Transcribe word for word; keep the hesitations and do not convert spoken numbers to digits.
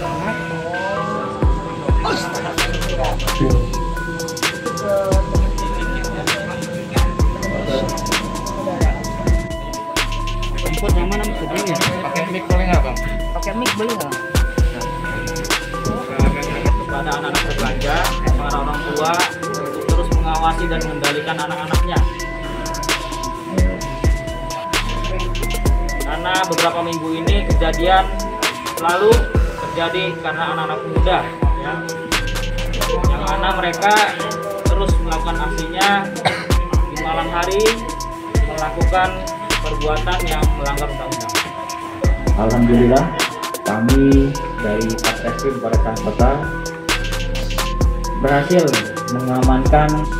Pakai mic boleh nggak, Bang? Pakai mic boleh nggak? Kepada anak-anak berbelanja, para orang tua untuk terus mengawasi dan mengendalikan anak-anaknya. Karena beberapa minggu ini kejadian selalu terjadi karena anak-anak muda, ya. Yang mana mereka terus melakukan aksinya di malam hari, melakukan perbuatan yang melanggar undang-undang. Alhamdulillah, kami dari Satreskrim Kota berhasil mengamankan